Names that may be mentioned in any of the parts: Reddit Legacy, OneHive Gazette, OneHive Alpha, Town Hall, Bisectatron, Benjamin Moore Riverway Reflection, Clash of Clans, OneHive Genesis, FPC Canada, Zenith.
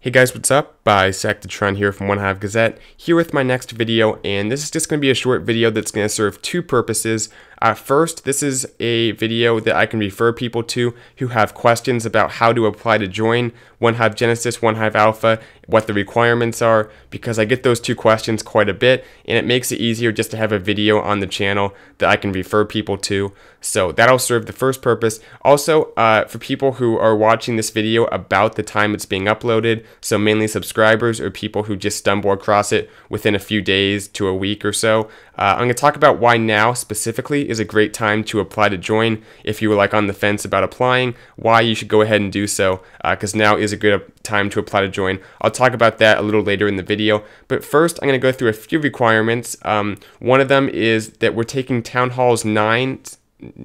Hey guys, what's up? Bisectatron here from OneHive Gazette, here with my next video, and this is just going to be a short video that's going to serve two purposes. First, this is a video that I can refer people to who have questions about how to apply to join OneHive Genesis, OneHive Alpha, what the requirements are, because I get those two questions quite a bit, and it makes it easier just to have a video on the channel that I can refer people to. So that'll serve the first purpose. Also, for people who are watching this video about the time it's being uploaded, so mainly subscribers or people who just stumble across it within a few days to a week or so. I'm going to talk about why now specifically is a great time to apply to join if you were like on the fence about applying, why you should go ahead and do so, because now is a good time to apply to join. I'll talk about that a little later in the video, but first I'm going to go through a few requirements. One of them is that we're taking Town Hall 9,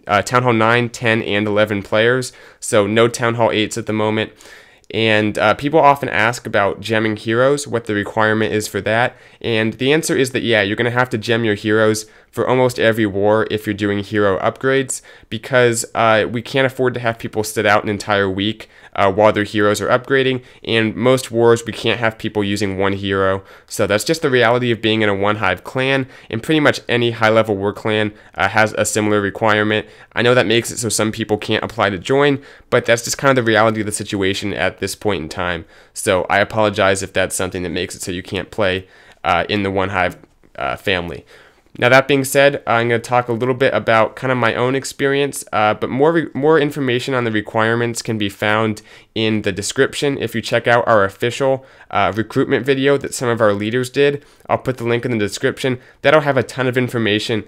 10, and 11 players, so no Town Hall 8s at the moment. And people often ask about gemming heroes, what the requirement is for that. And the answer is that, yeah, you're going to have to gem your heroes for almost every war if you're doing hero upgrades, because we can't afford to have people sit out an entire week while their heroes are upgrading. And most wars, we can't have people using one hero. So that's just the reality of being in a OneHive clan. And pretty much any high-level war clan has a similar requirement. I know that makes it so some people can't apply to join, but that's just kind of the reality of the situation at this point in time. So I apologize if that's something that makes it so you can't play in the OneHive family. Now that being said, I'm going to talk a little bit about kind of my own experience, but more information on the requirements can be found in the description if you check out our official recruitment video that some of our leaders did. I'll put the link in the description. That'll have a ton of information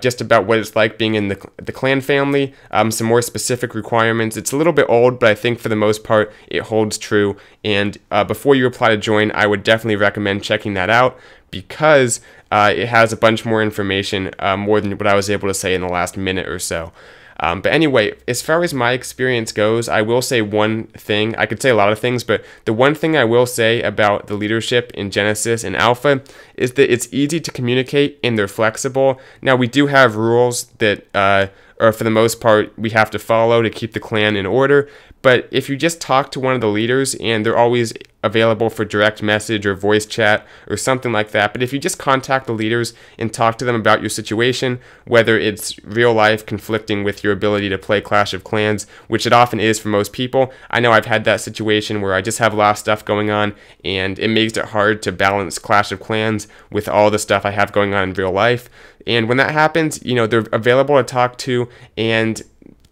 just about what it's like being in the clan family, some more specific requirements. It's a little bit old, but I think for the most part it holds true, and before you apply to join, I would definitely recommend checking that out, because it has a bunch more information, more than what I was able to say in the last minute or so. But anyway, as far as my experience goes, I will say one thing. I could say a lot of things, but the one thing I will say about the leadership in Genesis and Alpha is that it's easy to communicate and they're flexible. Now, we do have rules that or for the most part, we have to follow to keep the clan in order. But if you just talk to one of the leaders, and they're always available for direct message or voice chat or something like that, but if you just contact the leaders and talk to them about your situation, whether it's real life conflicting with your ability to play Clash of Clans, which it often is for most people. I know I've had that situation where I just have a lot of stuff going on, and it makes it hard to balance Clash of Clans with all the stuff I have going on in real life. And when that happens, you know, they're available to talk to, and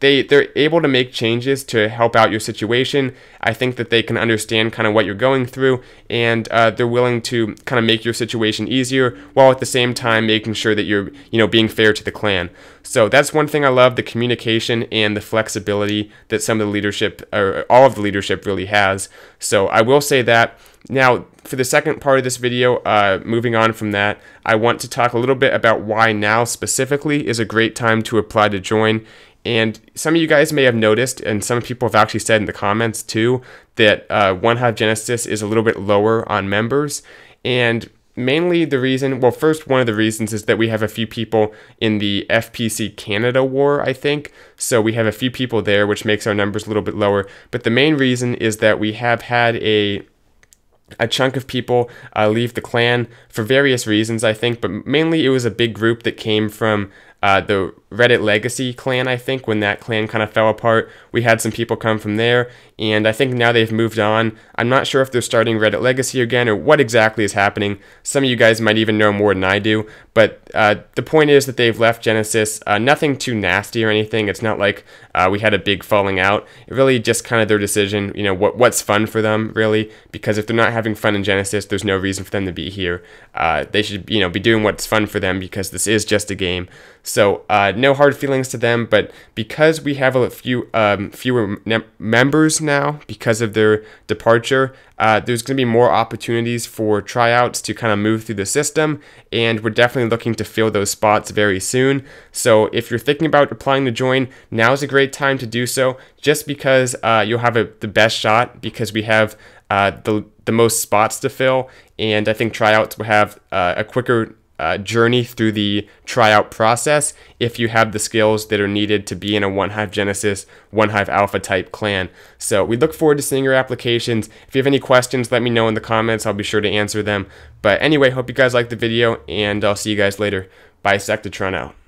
they're able to make changes to help out your situation. I think that they can understand kind of what you're going through, and they're willing to kind of make your situation easier while at the same time making sure that you're, you know, being fair to the clan. So that's one thing I love, the communication and the flexibility that some of the leadership, or all of the leadership really has. So I will say that. Now, for the second part of this video, moving on from that, I want to talk a little bit about why now specifically is a great time to apply to join. And some of you guys may have noticed, and some people have actually said in the comments too, that OneHive Genesis is a little bit lower on members. And mainly the reason, well, first, one of the reasons is that we have a few people in the FPC Canada war, I think. So we have a few people there, which makes our numbers a little bit lower. But the main reason is that we have had a chunk of people leave the clan for various reasons, I think, but mainly it was a big group that came from the Reddit Legacy clan, I think, when that clan kind of fell apart. We had some people come from there, and I think now they've moved on. I'm not sure if they're starting Reddit Legacy again or what exactly is happening. Some of you guys might even know more than I do, but the point is that they've left Genesis. Nothing too nasty or anything. It's not like we had a big falling out. It really just kind of their decision, you know, what's fun for them, really, because if they're not having fun in Genesis, there's no reason for them to be here. They should, you know, be doing what's fun for them, because this is just a game. So no hard feelings to them, but because we have a few fewer members now because of their departure, there's going to be more opportunities for tryouts to kind of move through the system, and we're definitely looking to fill those spots very soon. So if you're thinking about applying to join, now is a great time to do so, just because you'll have the best shot, because we have the most spots to fill, and I think tryouts will have a quicker journey through the tryout process if you have the skills that are needed to be in a OneHive Genesis, OneHive Alpha type clan. So we look forward to seeing your applications. If you have any questions, let me know in the comments. I'll be sure to answer them. But anyway, hope you guys liked the video, and I'll see you guys later. Bisectatron out.